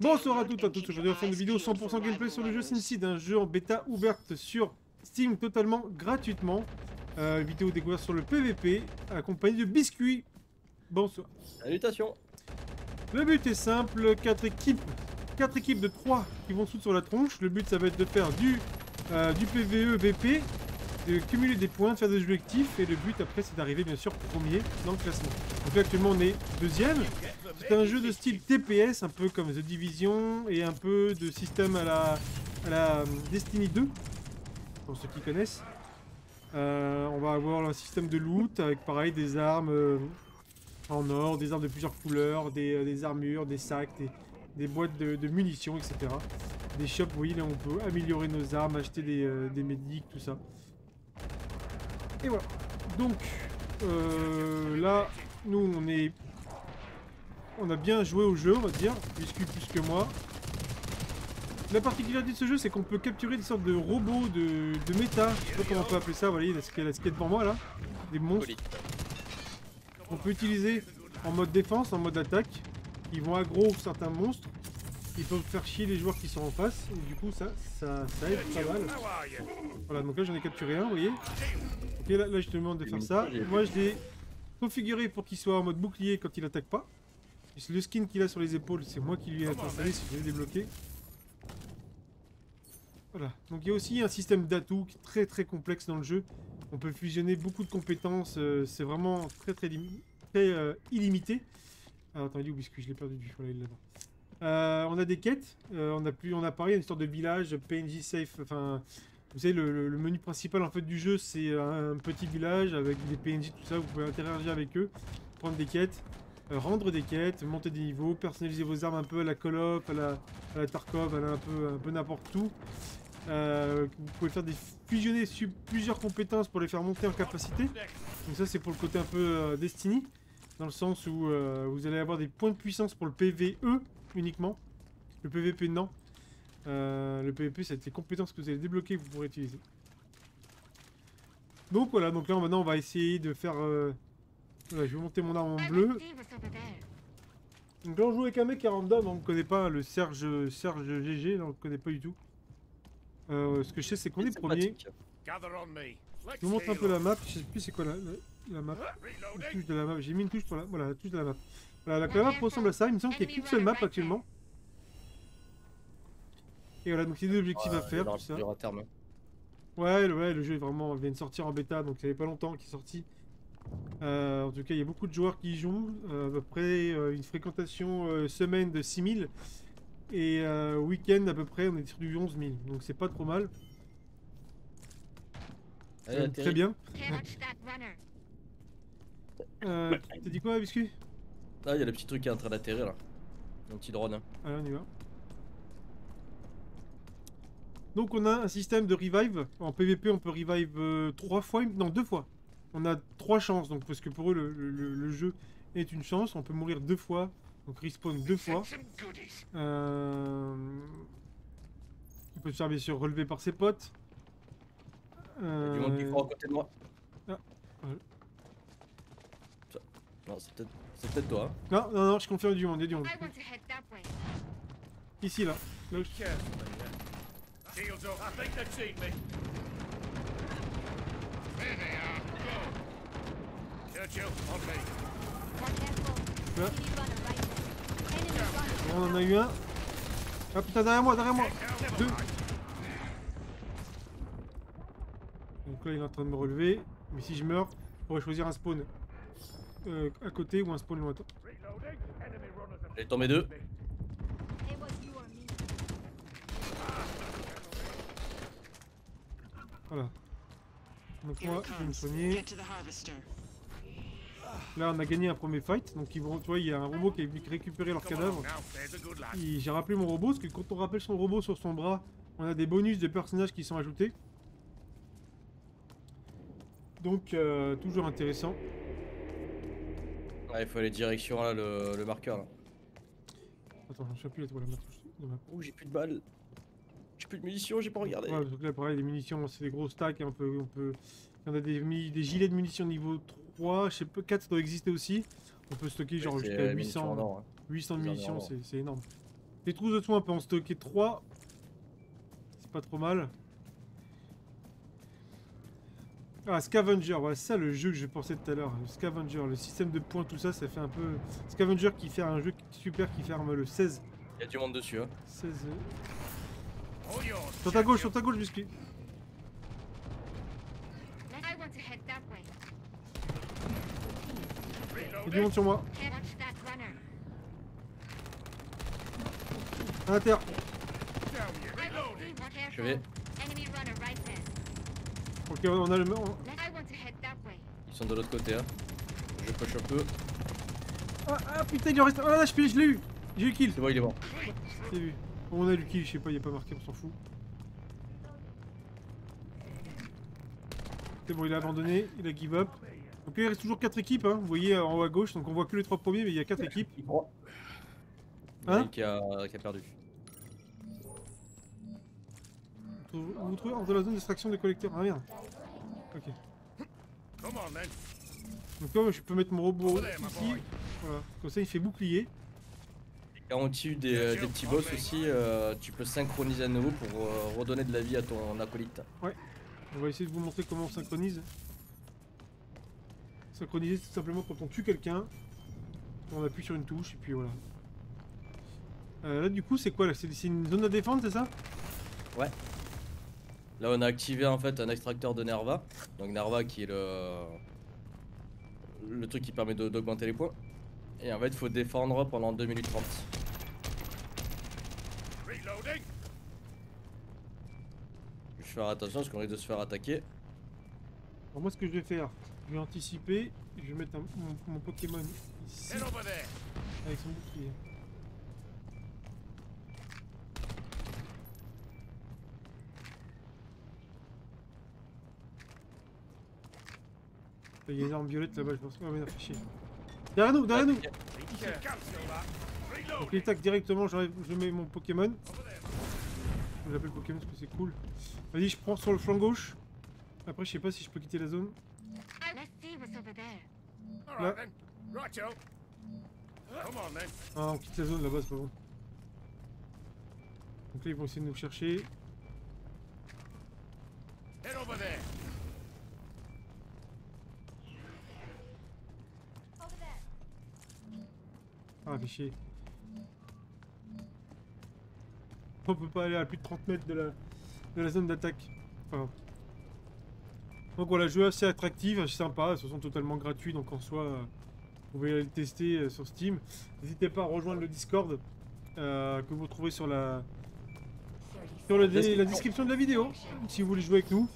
Bonsoir à toutes et à tous, aujourd'hui en fin de vidéo 100% gameplay sur le jeu Synced, un jeu en bêta ouverte sur Steam totalement gratuitement. Vidéo découverte sur le PVP, accompagnée de biscuits. Bonsoir. Salutations. Le but est simple, 4 équipes de 3 qui vont sauter sur la tronche. Le but ça va être de faire du PVE, VP, de cumuler des points, de faire des objectifs, et le but après c'est d'arriver bien sûr premier dans le classement. Donc là, actuellement on est deuxième. C'est un jeu de style TPS, un peu comme The Division et un peu de système à la Destiny 2, pour ceux qui connaissent. On va avoir un système de loot avec pareil des armes en or, des armes de plusieurs couleurs, des armures, des sacs, des boîtes de munitions, etc. Des shops, oui, là on peut améliorer nos armes, acheter des médics, tout ça. Et voilà. Donc là, nous on a bien joué au jeu, on va dire, puisque plus que moi. La particularité de ce jeu, c'est qu'on peut capturer des sortes de robots de méta. Je sais pas comment on peut appeler ça, voilà, il y a ce qu'il y a devant moi là. Des monstres. On peut utiliser en mode défense, en mode attaque. Ils vont aggro certains monstres. Ils peuvent faire chier les joueurs qui sont en face. Et du coup, ça aide pas mal. Voilà, donc là j'en ai capturé un, vous voyez. Ok, là je te demande de faire ça. Et moi je l'ai configuré pour qu'il soit en mode bouclier quand il attaque pas. Et le skin qu'il a sur les épaules, c'est moi qui lui ai installé, si je l'ai débloqué. Voilà, donc il y a aussi un système d'atouts qui est très complexe dans le jeu. On peut fusionner beaucoup de compétences, c'est vraiment très illimité. Ah, attends, il est où biscuit, je l'ai perdu du voilà, il est là-bas. On a des quêtes, on a pareil, une histoire de village, PNJ safe, enfin... Vous savez, le menu principal en fait du jeu, c'est un petit village avec des PNJ, tout ça, vous pouvez interagir avec eux, prendre des quêtes, rendre des quêtes, monter des niveaux, personnaliser vos armes un peu à la Call of, à la Tarkov, à la un peu n'importe où. Vous pouvez faire fusionner plusieurs compétences pour les faire monter en capacité. Donc ça c'est pour le côté un peu Destiny, dans le sens où vous allez avoir des points de puissance pour le PVE uniquement. Le PVP non. Le PVP c'est les compétences que vous allez débloquer que vous pourrez utiliser. Donc voilà, donc là maintenant on va essayer de faire... Voilà, je vais monter mon arme en bleu. Donc là on joue avec un mec à random, on ne connaît pas le Serge GG, là on ne connaît pas du tout. Ce que je sais c'est qu'on est premier. Je vous montre un peu la map, je sais plus c'est quoi la map. Une touche de la map, j'ai mis une touche pour la... Voilà, la touche de la map. Voilà, la map ressemble à ça, il me semble qu'il n'y a qu'une seule map actuellement. Et voilà, donc il y a des objectifs à faire, tout ça. Ouais, le jeu est vraiment... vient de sortir en bêta, donc ça fait pas longtemps qu'il est sorti. En tout cas, il y a beaucoup de joueurs qui y jouent, à peu près une fréquentation semaine de 6000. Et week-end à peu près, on est sur du 11000, donc c'est pas trop mal. Très bien. T'as dit quoi, Biscuit? Ah, il y a le petit truc qui est en train d'atterrir là. Un petit drone. Hein. Allez, on y va. Donc, on a un système de revive. En PVP, on peut revive 2 fois. On a 3 chances, donc parce que pour eux, le jeu est une chance. On peut mourir 2 fois. Donc respawn 2 fois. Il peut se faire bien sûr relever par ses potes. Du monde qui court à côté de moi. Ah. Non, c'est peut-être toi. Hein. Non, je confirme, du monde, il y a du monde. Ici, là. Là où je... Là. On en a eu un. Ah putain, derrière moi. 2. Donc là il est en train de me relever. Mais si je meurs, je pourrais choisir un spawn à côté ou un spawn lointain. J'ai tombé 2. Voilà. Donc moi je vais me soigner. Là on a gagné un premier fight, donc ils vont, tu vois, il y a un robot qui est venu récupérer leur cadavre. J'ai rappelé mon robot, parce que quand on rappelle son robot sur son bras, on a des bonus de personnages qui sont ajoutés. Donc toujours intéressant. Ouais, il faut aller direction là, le marqueur là. Attends, je ne sais plus là, oh, j'ai plus de balles. J'ai plus de munitions, j'ai pas regardé. Ouais, donc là pareil, les munitions, c'est des gros stacks, on a des gilets de munitions niveau 3, je sais pas, 4 ça doit exister aussi. On peut stocker genre jusqu'à 800. 800 munitions, c'est énorme. Les trousses de soins, on peut en stocker 3. C'est pas trop mal. Ah, Scavenger, ouais, c'est ça le jeu que je pensais tout à l'heure. Le Scavenger, le système de points, tout ça, ça fait un peu... Scavenger qui fait un jeu super qui ferme le 16. Il y a du monde dessus, hein. 16... sur ta gauche, Musky. Il y a du monde sur moi. À la terre. Je vais. Ok, on a le... Ils sont de l'autre côté, hein. Je coche un peu. Ah, ah putain, il en reste... Ah là, je l'ai eu. J'ai eu le kill. C'est bon, il est bon. C'est lui. On a le kill, je sais pas, il est pas marqué, on s'en fout. C'est bon, il a abandonné, il a give up. Donc là, il reste toujours 4 équipes, hein, vous voyez en haut à gauche, donc on voit que les 3 premiers, mais il y a 4 équipes. Hein qui a perdu. Vous vous trouvez hors de la zone d'extraction des collecteurs. Ah merde. Ok. Donc là, je peux mettre mon robot ici. Voilà, comme ça il fait bouclier. Quand on tue des petits boss aussi, tu peux synchroniser à nouveau pour redonner de la vie à ton acolyte. Ouais, on va essayer de vous montrer comment on synchronise. Synchroniser, c'est tout simplement quand on tue quelqu'un, on appuie sur une touche et puis voilà. Là du coup, c'est quoi là? C'est une zone à défendre, c'est ça? Ouais. Là on a activé en fait un extracteur de Nerva. Donc Nerva qui est le truc qui permet d'augmenter les points. Et en fait, faut défendre pendant 2 minutes 30. Je vais faire attention parce qu'on risque de se faire attaquer. Alors moi, ce que je vais faire, je vais anticiper. Je vais mettre mon Pokémon ici avec son bouclier. Il y a des armes violettes là-bas, je pense qu'on va bien afficher. Derrière nous, derrière nous. Donc il attaque directement, je mets mon Pokémon. Je l'appelle Pokémon parce que c'est cool. Vas-y, je prends sur le flanc gauche. Après je sais pas si je peux quitter la zone. Là. Ah, on quitte la zone là-bas, c'est pas bon. Donc là ils vont essayer de nous chercher. Ah, fait chier. On peut pas aller à plus de 30 mètres de la zone d'attaque. Enfin. Donc voilà, jeu assez attractif, assez sympa. Ce sont totalement gratuits, donc en soi, vous pouvez aller le tester sur Steam. N'hésitez pas à rejoindre le Discord que vous trouvez sur la description de la vidéo, si vous voulez jouer avec nous.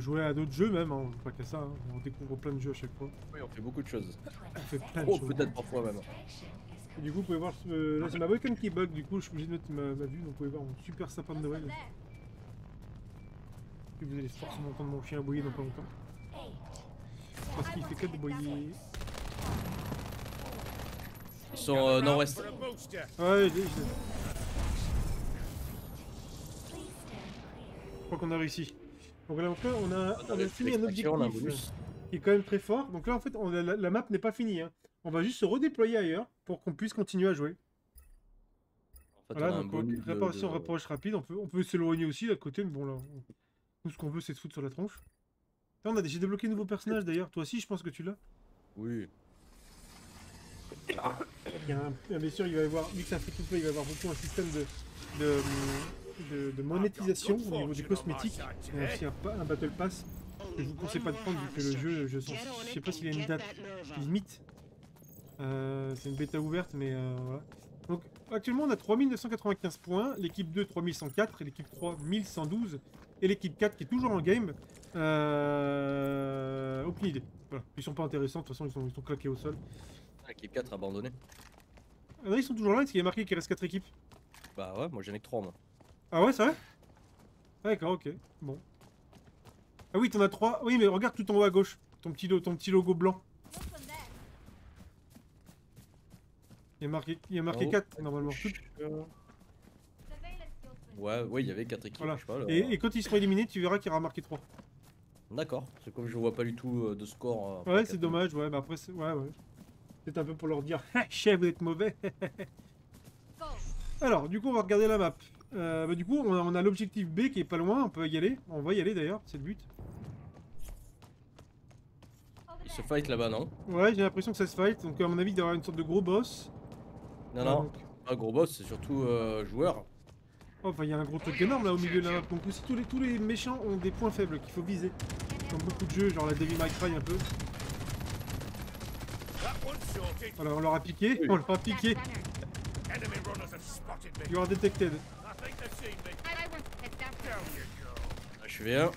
Jouer à d'autres jeux même, hein, pas qu'à ça, hein. On découvre plein de jeux à chaque fois. Oui, on fait beaucoup de choses. On fait plein de choses. Peut-être parfois même. Et du coup, vous pouvez voir, là c'est ma webcam qui bug, du coup je suis obligé de mettre ma vue, donc vous pouvez voir mon super sapin de Noël. Et vous allez forcément entendre mon chien aboyer dans pas longtemps. Parce qu'il fait qu'aboyer. Ils sont nord-ouest. Ouais, je crois qu'on a réussi. Donc là encore, on a fini un objectif qui est quand même très fort. Donc là en fait, la map n'est pas finie, hein. On va juste se redéployer ailleurs pour qu'on puisse continuer à jouer. En fait, voilà, donc réparation rapproche rapide, on peut s'éloigner aussi d'à côté, mais bon là, tout ce qu'on veut c'est de foutre sur la tronche. Là, j'ai débloqué de nouveaux personnages d'ailleurs, toi aussi je pense que tu l'as. Oui. Bien sûr, il va y avoir, vu que c'est un free-to-play, il va y avoir beaucoup un système de monétisation au niveau des cosmétiques, et aussi un battle pass que je vous conseille pas de prendre vu que le jeu, je sais pas s'il y a une date limite, c'est une bêta ouverte, mais voilà. Donc actuellement on a 3995 points, l'équipe 2 3104, l'équipe 3 1112 et l'équipe 4 qui est toujours en game, aucune idée, voilà. Ils sont pas intéressants de toute façon, ils sont claqués au sol. L'équipe 4 abandonnée. Ah, ils sont toujours là, est-ce qu'il est marqué qu'il reste 4 équipes? Bah ouais, moi j'en ai que 3 moi. Ah ouais, c'est vrai? D'accord, ok, bon. Ah oui, t'en as 3, oui mais regarde tout en haut à gauche, ton petit logo blanc. Il y a marqué 4 normalement. Ouais, ouais, il y avait 4 équipes, voilà. Je sais pas, là, et quand ils seront éliminés, tu verras qu'il y aura marqué 3. D'accord, c'est comme je vois pas du tout de score. Ouais, c'est dommage, ouais, mais après, ouais. C'est un peu pour leur dire « Chef, vous êtes mauvais !» Alors, du coup, on va regarder la map. Du coup, on a l'objectif B qui est pas loin, on peut y aller. On va y aller d'ailleurs, c'est le but. Il se fight là-bas, non? Ouais, j'ai l'impression que ça se fight, donc à mon avis, il doit y avoir une sorte de gros boss. Non, non, donc... un gros boss, c'est surtout joueur. Oh, enfin, il y a un gros truc énorme là au milieu de la map, donc aussi tous les méchants ont des points faibles qu'il faut viser. Comme beaucoup de jeux, genre la Devil May Cry un peu. Voilà, on leur a piqué, oui. On leur a piqué. You are detected. Je viens.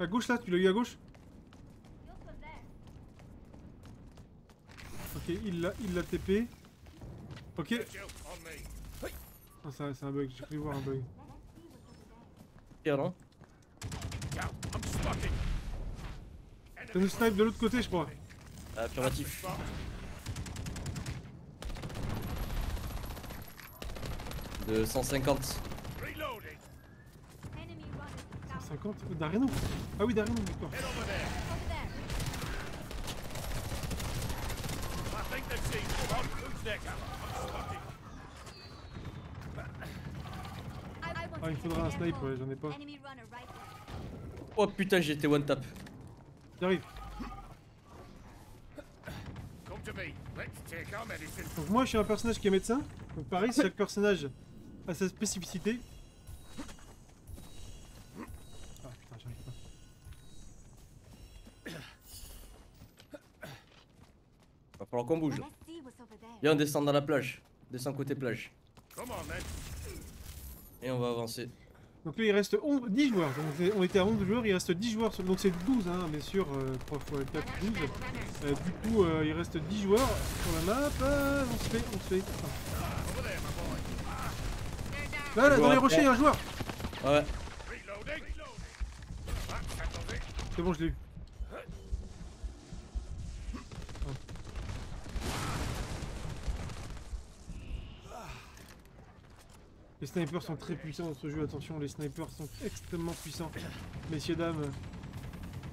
À gauche là, tu l'as eu à gauche? Ok, il l'a TP. Ok. Oh, c'est un bug, j'ai cru voir un bug. T'as une snipe de l'autre côté, je crois. Affirmatif. De 150. 150 derrière nous. Ah oui, derrière nous, d'accord. Ah, il faudra un snipe, ouais, j'en ai pas. Oh putain, j'ai été one tap. J'arrive. Donc moi je suis un personnage qui est médecin. Donc pareil, chaque personnage a sa spécificité. Ah putain, j'arrive pas. Va falloir qu'on bouge. Viens, on descend dans la plage. Descend côté plage. Et on va avancer. Donc là il reste 10 joueurs, donc on était à 11 joueurs, il reste 10 joueurs, donc c'est 12 hein, bien sûr, 3 x 4, 12. Du coup il reste 10 joueurs sur la map, on se fait. Ah. Là dans les rochers il y a un joueur. Ouais. C'est bon, je l'ai eu. Les snipers sont très puissants dans ce jeu, attention, les snipers sont extrêmement puissants. Messieurs, dames,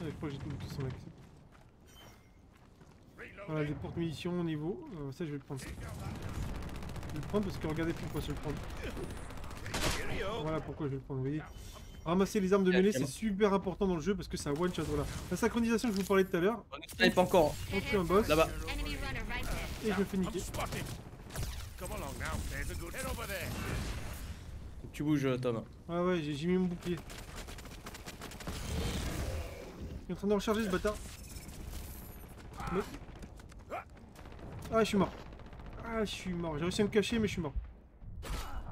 je crois que j'ai tout son accès. Voilà, des portes munitions au niveau, ça je vais le prendre. Je vais le prendre parce que regardez pourquoi je vais le prendre. Voilà pourquoi je vais le prendre, vous voyez. Ramasser les armes de mêlée, c'est super important dans le jeu parce que ça one shot, voilà. La synchronisation que je vous parlais tout à l'heure. On snipe encore. On tue un boss. Là-bas. Et je me fais niquer. Tu bouges, Tom. Ah ouais, j'ai mis mon bouclier. Il est en train de recharger ce bâtard. Mais... ah, je suis mort. Ah, je suis mort. J'ai réussi à me cacher, mais je suis mort.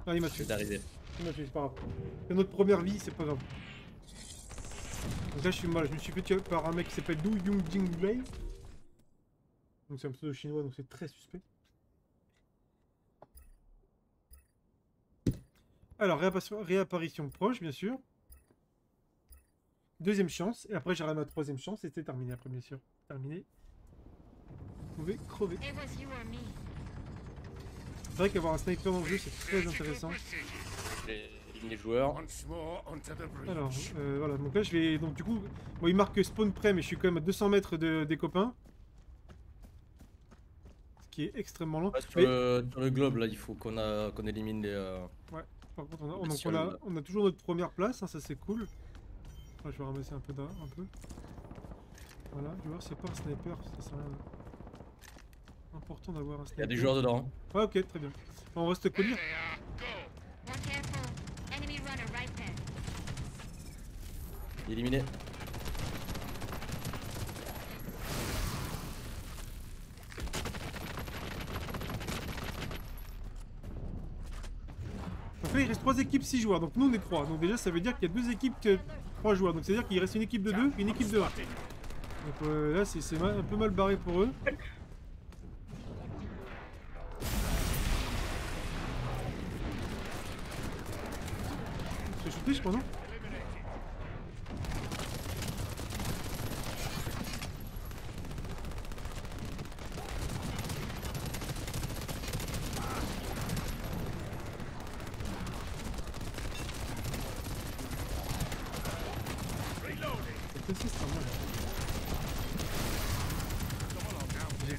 Ah, il m'a tué. Il m'a tué, c'est pas grave. C'est notre première vie, c'est pas grave. Donc là, je suis mal. Je me suis fait tuer par un mec qui s'appelle Du Young Jing. Donc c'est un pseudo chinois, donc c'est très suspect. Alors, réapparition proche, bien sûr. Deuxième chance. Et après, j'arrive à ma troisième chance. C'était terminé après, bien sûr. Terminé. Vous pouvez crever. C'est vrai qu'avoir un sniper dans le jeu, c'est très intéressant. Les joueurs. Alors, voilà. Donc là, je vais... donc, du coup, bon, il marque spawn près, mais je suis quand même à 200 mètres des copains. Ce qui est extrêmement long. Sur, mais... le globe, là, il faut qu'on élimine les... ouais. Par contre, on a toujours notre première place, hein, ça c'est cool. Enfin, je vais ramasser un peu d'armes, un peu. Voilà, je vais voir, c'est pas un sniper, c'est important d'avoir un sniper. Il y a des joueurs dedans. Ah, ok, très bien. Enfin, on va se coller. Éliminé. Il reste 3 équipes, 6 joueurs, donc nous on est 3. Donc déjà ça veut dire qu'il y a 2 équipes, 3 joueurs. Donc c'est à dire qu'il reste une équipe de 2 et une équipe de 1. Donc là c'est un peu mal barré pour eux. C'est shooté je crois, non?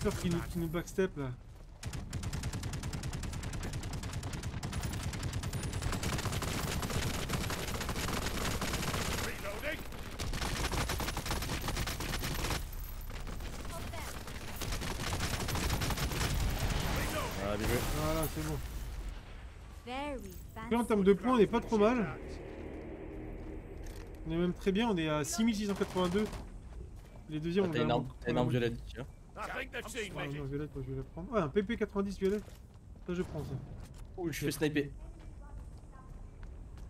Tarkov qui nous backstep là. Voilà, c'est bon. Là, en termes de points, on n'est pas trop mal. On est même très bien, on est à 6682. Les deuxièmes, on a énorme violette. Violette, moi je vais la prendre. Ouais, un PP90 violette. Ça, je prends ça. Oh, je fais sniper.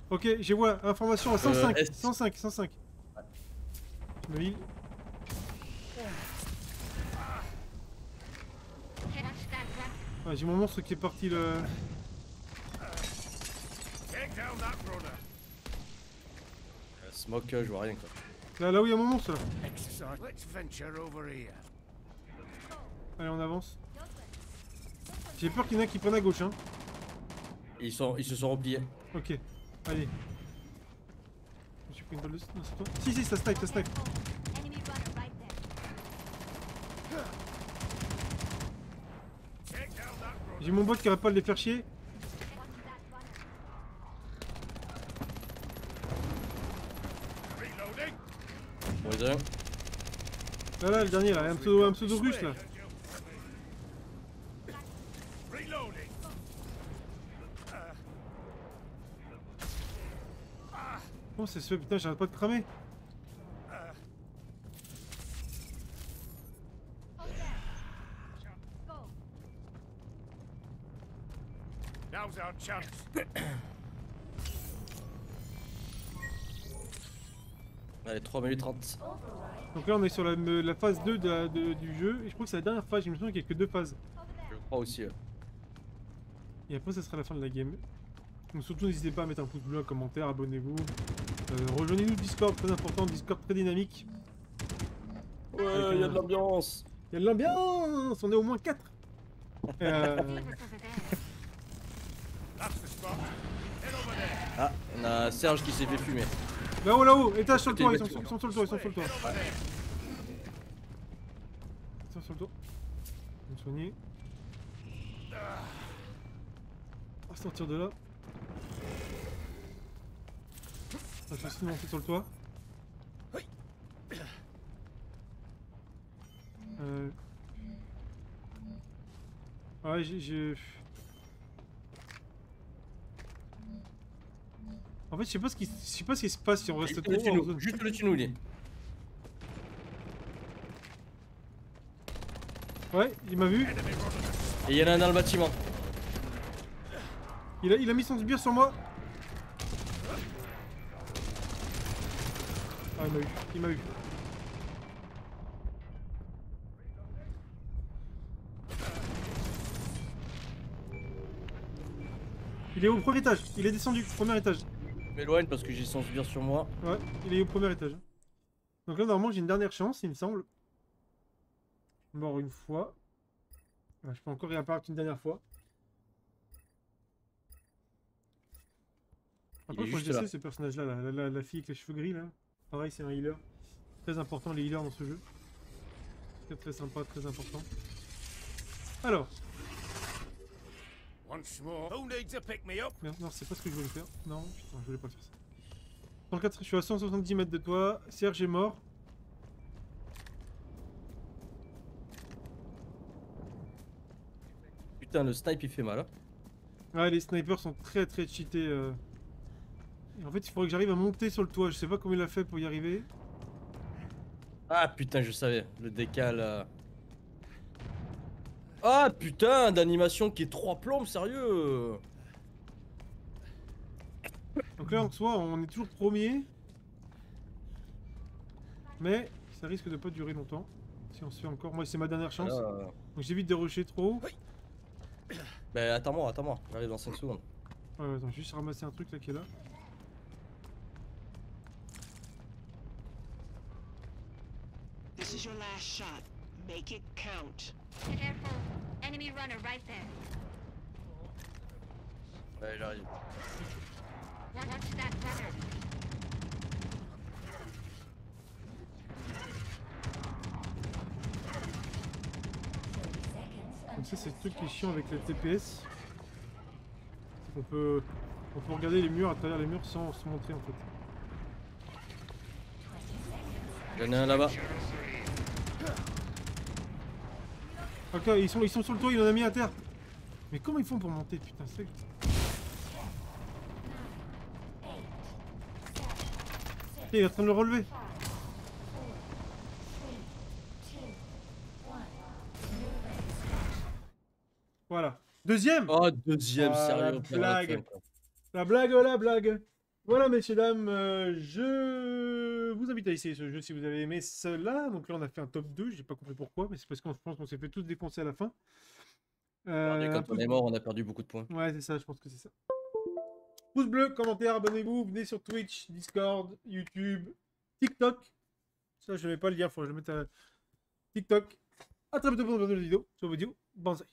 Ok, j'ai voilà, information à 105. 105. Ouais. Je me heal. Ah, j'ai mon monstre qui est parti le... smoke, je vois rien quoi. Là où il y a mon monstre là. Allez, on avance. J'ai peur qu'il y en a qui prennent à gauche hein. Ils se sont repliés. Ok, allez. Je me suis pris une balle de... Non, c'est toi. Si, ça snipe. J'ai mon bot qui arrête pas de les faire chier. Bon, ils ont rien. Là, le dernier, là, un pseudo russe là. Comment c'est ce putain, j'arrête pas de cramer. Allez, 3 minutes 30. Donc là on est sur la phase 2 du jeu. Et je crois que c'est la dernière phase, j'ai l'impression qu'il n'y a que 2 phases. Je crois aussi Et après ça sera la fin de la game. Donc surtout n'hésitez pas à mettre un pouce bleu, un commentaire, abonnez-vous, rejoignez-nous Discord, très important, Discord très dynamique. Ouais, il y a de l'ambiance. On est au moins 4. Ah, on a Serge qui s'est fait fumer. Là-haut, étage sur le toit, ils sont sur le toit, Ouais. Ils sont sur le toit. Ils sont soignés. On va sortir de là. Je vais aussi monter sur le toit. Ouais, j'ai... En fait, je sais pas ce qui se passe si on reste trop loin. Juste le tunnel, il est. Ouais, il m'a vu. Et il y en a un dans le bâtiment. Il a mis son sbire sur moi. Ah, il m'a eu. Il est au premier étage, il est descendu, premier étage. M'éloigne parce que j'ai sans subir sur moi. Ouais, il est au premier étage. Donc là normalement j'ai une dernière chance, il me semble. Mort une fois. Je peux encore réapparaître une dernière fois. Après il faut que j'essaie ce personnage là, la fille avec les cheveux gris là. Pareil, c'est un healer. Très important les healers dans ce jeu. Très très sympa, très important. Alors. Merde, non, c'est pas ce que je voulais faire. Non, putain, je voulais pas faire ça. 104, je suis à 170 mètres de toi. Serge est mort. Putain, le snipe il fait mal. Hein. Ouais, les snipers sont très très cheatés. Et en fait, il faudrait que j'arrive à monter sur le toit. Je sais pas comment il a fait pour y arriver. Ah putain, je savais. Le décal. Ah putain, d'animation qui est 3 plombes, sérieux. Donc là en soi, on est toujours premier. Mais ça risque de pas durer longtemps. Si on se fait encore, moi c'est ma dernière chance. Alors... Donc j'évite de rusher trop. Bah attends-moi, j'arrive dans 5 secondes. Ouais, attends, juste ramasser un truc là qui est là. This is your last shot. Make it count. Careful, enemy runner right there. Ouais, j'arrive. sais, c'est le truc qui est chiant avec les TPS. C'est qu'on peut, regarder les murs à travers les murs sans se montrer en fait. Y'en a un là-bas. Ok, ils sont sur le toit, il en a mis à terre. Mais comment ils font pour monter, putain, c'est... Il est en train de le relever. Voilà. Deuxième. Oh, deuxième, sérieux. La blague. Voilà, messieurs, dames, je vous invite à essayer ce jeu si vous avez aimé cela. Donc là, on a fait un top 2. J'ai pas compris pourquoi, mais c'est parce qu'on pense qu'on s'est fait tous défoncer à la fin. Quand on est mort, on a perdu beaucoup de points. Ouais, c'est ça, je pense que c'est ça. Pouce bleu, commentaire, abonnez-vous, venez sur Twitch, Discord, YouTube, TikTok. Ça, je ne vais pas le dire, il faut que je le mette à TikTok. A très bientôt pour une nouvelle vidéo. Ciao, bonne vidéo. Banzai.